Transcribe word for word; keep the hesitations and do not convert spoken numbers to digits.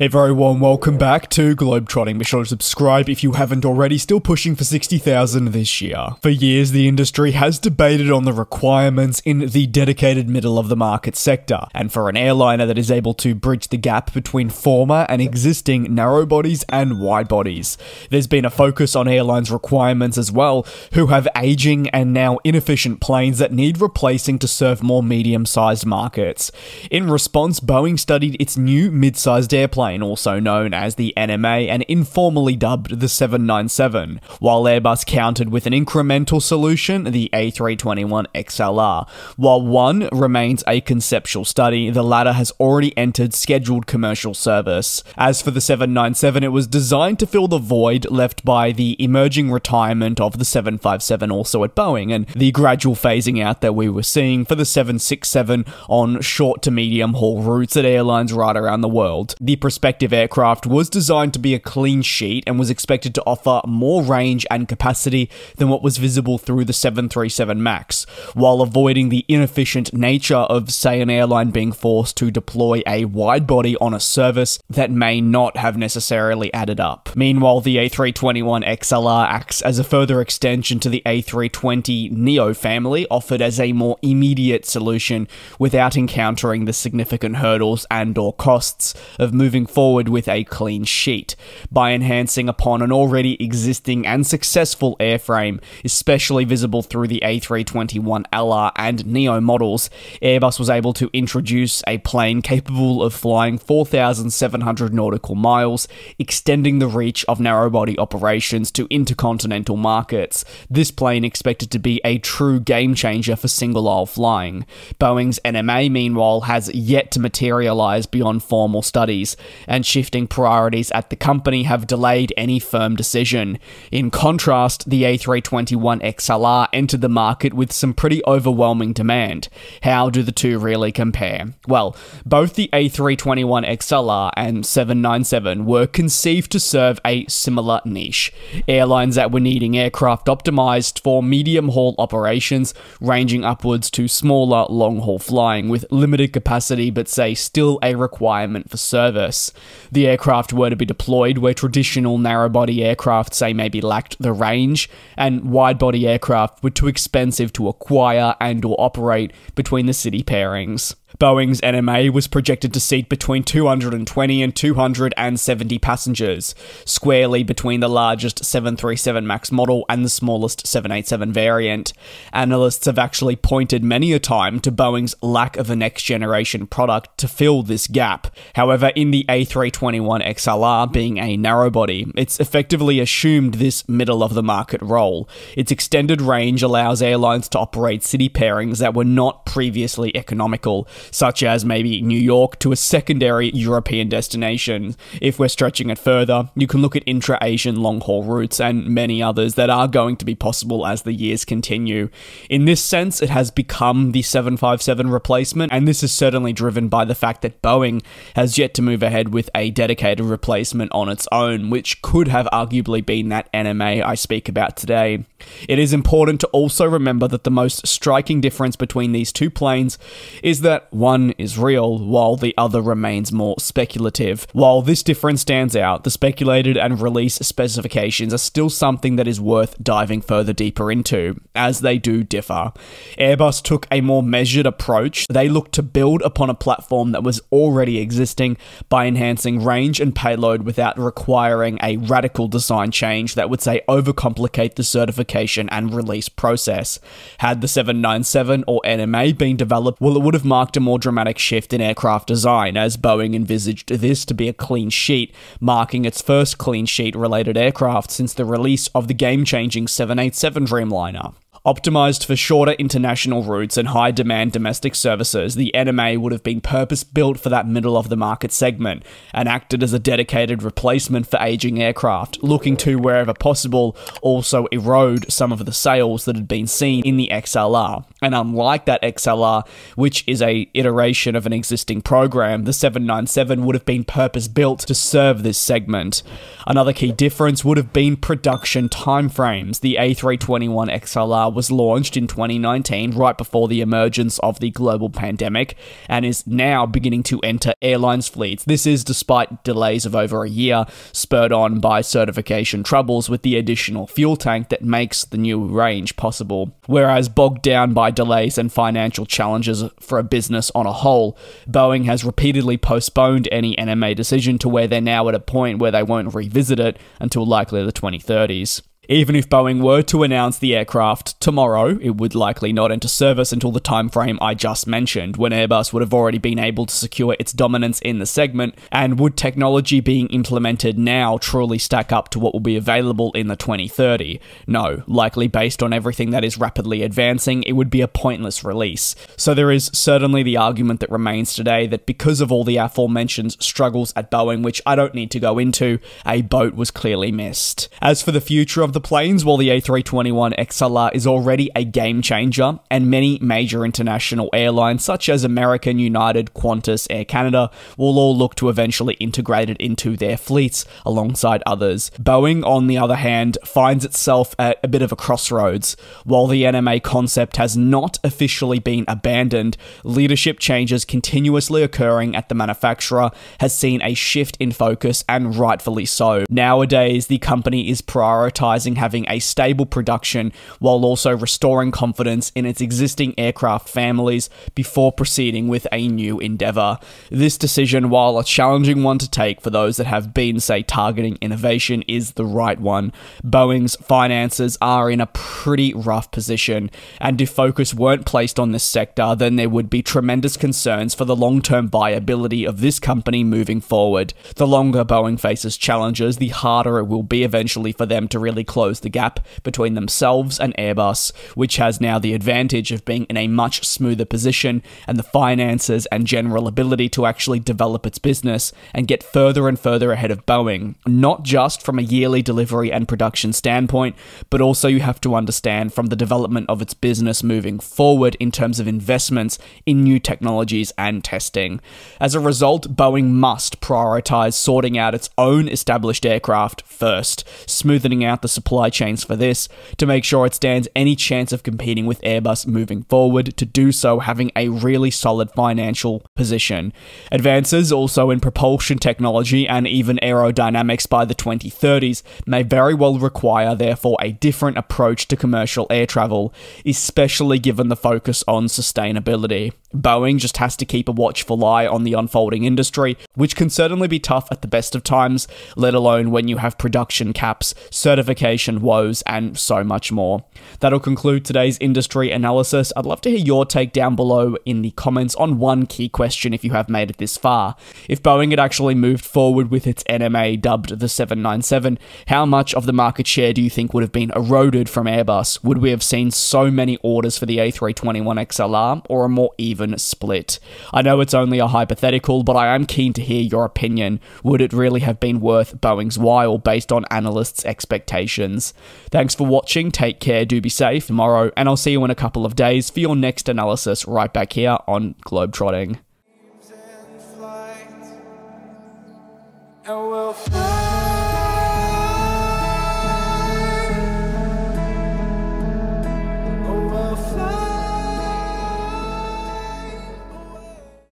A very warm welcome back to Globetrotting. Be sure to subscribe if you haven't already, still pushing for sixty thousand this year. For years, the industry has debated on the requirements in the dedicated middle-of-the-market sector, and for an airliner that is able to bridge the gap between former and existing narrow bodies and wide bodies. There's been a focus on airlines' requirements as well, who have aging and now inefficient planes that need replacing to serve more medium-sized markets. In response, Boeing studied its new mid-sized airplane, also known as the N M A and informally dubbed the seven ninety-seven, while Airbus countered with an incremental solution, the A three twenty-one X L R. While one remains a conceptual study, the latter has already entered scheduled commercial service. As for the seven ninety-seven, it was designed to fill the void left by the emerging retirement of the seven fifty-seven also at Boeing and the gradual phasing out that we were seeing for the seven sixty-seven on short to medium haul routes at airlines right around the world. The prospective aircraft was designed to be a clean sheet and was expected to offer more range and capacity than what was visible through the seven thirty-seven max, while avoiding the inefficient nature of, say, an airline being forced to deploy a wide body on a service that may not have necessarily added up. Meanwhile, the A three twenty-one X L R acts as a further extension to the A three twenty neo family, offered as a more immediate solution without encountering the significant hurdles and/or costs of moving forward with a clean sheet, by enhancing upon an already existing and successful airframe, especially visible through the A three twenty-one L R and neo models. Airbus was able to introduce a plane capable of flying four thousand seven hundred nautical miles, extending the reach of narrowbody operations to intercontinental markets. This plane expected to be a true game-changer for single-aisle flying. Boeing's N M A, meanwhile, has yet to materialize beyond formal studies, and shifting priorities at the company have delayed any firm decision. In contrast, the A three twenty-one X L R entered the market with some pretty overwhelming demand. How do the two really compare? Well, both the A three twenty-one X L R and seven ninety-seven were conceived to serve a similar niche. Airlines that were needing aircraft optimized for medium-haul operations, ranging upwards to smaller long-haul flying with limited capacity but, say, still a requirement for service. The aircraft were to be deployed where traditional narrow-body aircraft, say, maybe lacked the range, and wide-body aircraft were too expensive to acquire and or operate between the city pairings. Boeing's N M A was projected to seat between two hundred twenty and two hundred seventy passengers, squarely between the largest seven thirty-seven max model and the smallest seven eighty-seven variant. Analysts have actually pointed many a time to Boeing's lack of a next-generation product to fill this gap. However, in the A three twenty-one X L R being a narrowbody, it's effectively assumed this middle-of-the-market role. Its extended range allows airlines to operate city pairings that were not previously economical, such as maybe New York to a secondary European destination. If we're stretching it further, you can look at intra-Asian long-haul routes and many others that are going to be possible as the years continue. In this sense, it has become the seven fifty-seven replacement, and this is certainly driven by the fact that Boeing has yet to move ahead with a dedicated replacement on its own, which could have arguably been that N M A I speak about today. It is important to also remember that the most striking difference between these two planes is that one is real, while the other remains more speculative. While this difference stands out, the speculated and release specifications are still something that is worth diving further deeper into, as they do differ. Airbus took a more measured approach. They looked to build upon a platform that was already existing by enhancing range and payload without requiring a radical design change that would, say, overcomplicate the certification and release process. Had the seven ninety-seven or N M A been developed, well, it would have marked a more dramatic shift in aircraft design, as Boeing envisaged this to be a clean sheet, marking its first clean sheet-related aircraft since the release of the game-changing seven eighty-seven Dreamliner. Optimized for shorter international routes and high-demand domestic services, the N M A would have been purpose-built for that middle-of-the-market segment and acted as a dedicated replacement for aging aircraft, looking to, wherever possible, also erode some of the sales that had been seen in the X L R. And unlike that X L R, which is a iteration of an existing program, the seven ninety-seven would have been purpose-built to serve this segment. Another key difference would have been production timeframes. The A three twenty-one X L R was launched in twenty nineteen, right before the emergence of the global pandemic, and is now beginning to enter airlines' fleets. This is despite delays of over a year, spurred on by certification troubles with the additional fuel tank that makes the new range possible. Whereas bogged down by delays and financial challenges for a business on a whole, Boeing has repeatedly postponed any N M A decision to where they're now at a point where they won't revisit it until likely the twenty thirties. Even if Boeing were to announce the aircraft tomorrow, it would likely not enter service until the timeframe I just mentioned, when Airbus would have already been able to secure its dominance in the segment, and would technology being implemented now truly stack up to what will be available in the twenty thirty? No, likely based on everything that is rapidly advancing, it would be a pointless release. So there is certainly the argument that remains today that because of all the aforementioned struggles at Boeing, which I don't need to go into, a boat was clearly missed. As for the future of the planes, while the A three twenty-one X L R is already a game changer, and many major international airlines such as American, United, Qantas, Air Canada will all look to eventually integrate it into their fleets alongside others, Boeing, on the other hand, finds itself at a bit of a crossroads. While the N M A concept has not officially been abandoned, leadership changes continuously occurring at the manufacturer has seen a shift in focus, and rightfully so. Nowadays, the company is prioritizing having a stable production while also restoring confidence in its existing aircraft families before proceeding with a new endeavor. This decision, while a challenging one to take for those that have been, say, targeting innovation, is the right one. Boeing's finances are in a pretty rough position, and if focus weren't placed on this sector, then there would be tremendous concerns for the long-term viability of this company moving forward. The longer Boeing faces challenges, the harder it will be eventually for them to really close the gap between themselves and Airbus, which has now the advantage of being in a much smoother position and the finances and general ability to actually develop its business and get further and further ahead of Boeing, not just from a yearly delivery and production standpoint, but also you have to understand from the development of its business moving forward in terms of investments in new technologies and testing. As a result, Boeing must prioritize sorting out its own established aircraft first, smoothing out the supply chains for this to make sure it stands any chance of competing with Airbus moving forward, to do so having a really solid financial position. Advances also in propulsion technology and even aerodynamics by the twenty thirties may very well require, therefore, a different approach to commercial air travel, especially given the focus on sustainability. Boeing just has to keep a watchful eye on the unfolding industry, which can certainly be tough at the best of times, let alone when you have production caps, certification woes, and so much more. That'll conclude today's industry analysis. I'd love to hear your take down below in the comments on one key question if you have made it this far. If Boeing had actually moved forward with its N M A dubbed the seven ninety-seven, how much of the market share do you think would have been eroded from Airbus? Would we have seen so many orders for the A three twenty-one X L R, or a more even split? I know it's only a hypothetical, but I am keen to hear your opinion. Would it really have been worth Boeing's while based on analysts' expectations? expectations. Thanks for watching, take care, do be safe tomorrow, and I'll see you in a couple of days for your next analysis right back here on Globetrotting.